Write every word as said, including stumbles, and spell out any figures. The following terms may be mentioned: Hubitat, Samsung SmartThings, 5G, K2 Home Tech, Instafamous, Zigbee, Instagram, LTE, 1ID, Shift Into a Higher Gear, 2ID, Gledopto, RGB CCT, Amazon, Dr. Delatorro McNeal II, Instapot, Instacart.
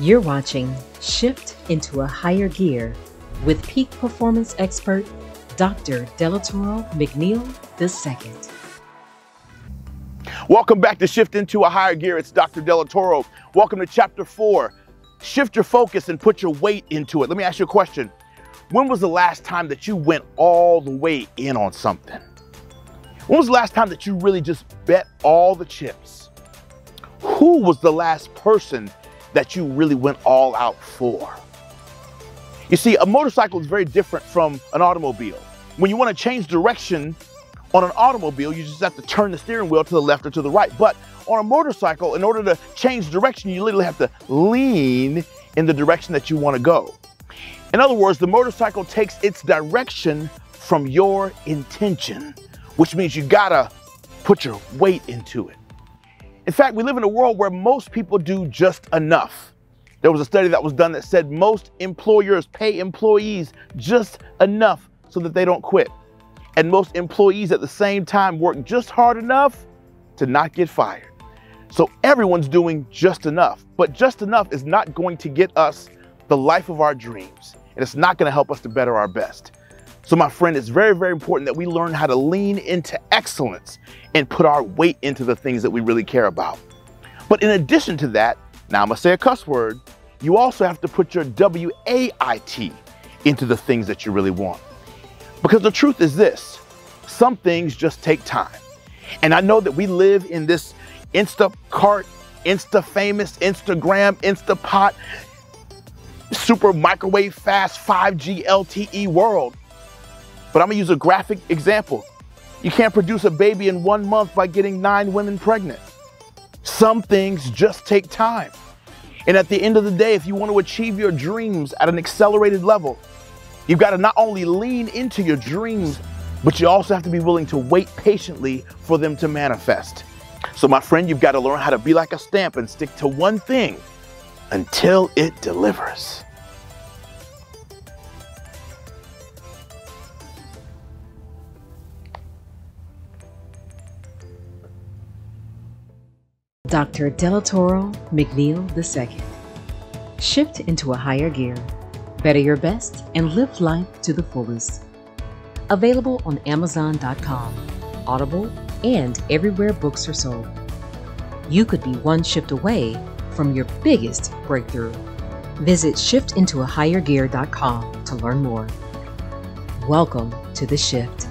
You're watching Shift Into a Higher Gear with peak performance expert, Doctor Delatorro McNeal the second. Welcome back to Shift Into a Higher Gear. It's Doctor Delatorro. Welcome to Chapter four. Shift your focus and put your weight into it. Let me ask you a question. When was the last time that you went all the way in on something? When was the last time that you really just bet all the chips? Who was the last person that you really went all out for? You see, a motorcycle is very different from an automobile. When you want to change direction on an automobile, you just have to turn the steering wheel to the left or to the right. But on a motorcycle, in order to change direction, you literally have to lean in the direction that you want to go. In other words, the motorcycle takes its direction from your intention, which means you gotta put your weight into it. In fact, we live in a world where most people do just enough. There was a study that was done that said most employers pay employees just enough so that they don't quit. And most employees at the same time work just hard enough to not get fired. So everyone's doing just enough, but just enough is not going to get us the life of our dreams. And it's not gonna help us to better our best. So my friend, it's very, very important that we learn how to lean into excellence and put our weight into the things that we really care about. But in addition to that, now I'm gonna say a cuss word, you also have to put your W A I T into the things that you really want. Because the truth is this, some things just take time. And I know that we live in this Instacart, Instafamous, Instagram, Instapot, super microwave fast five G L T E world. But I'm gonna use a graphic example. You can't produce a baby in one month by getting nine women pregnant. Some things just take time. And at the end of the day, if you want to achieve your dreams at an accelerated level, you've got to not only lean into your dreams, but you also have to be willing to wait patiently for them to manifest. So my friend, you've got to learn how to be like a stamp and stick to one thing until it delivers. Doctor Delatorro McNeal the second. Shift into a higher gear. Better your best and live life to the fullest. Available on Amazon dot com, Audible, and everywhere books are sold. You could be one shift away from your biggest breakthrough. Visit shift into a higher gear dot com to learn more. Welcome to the shift.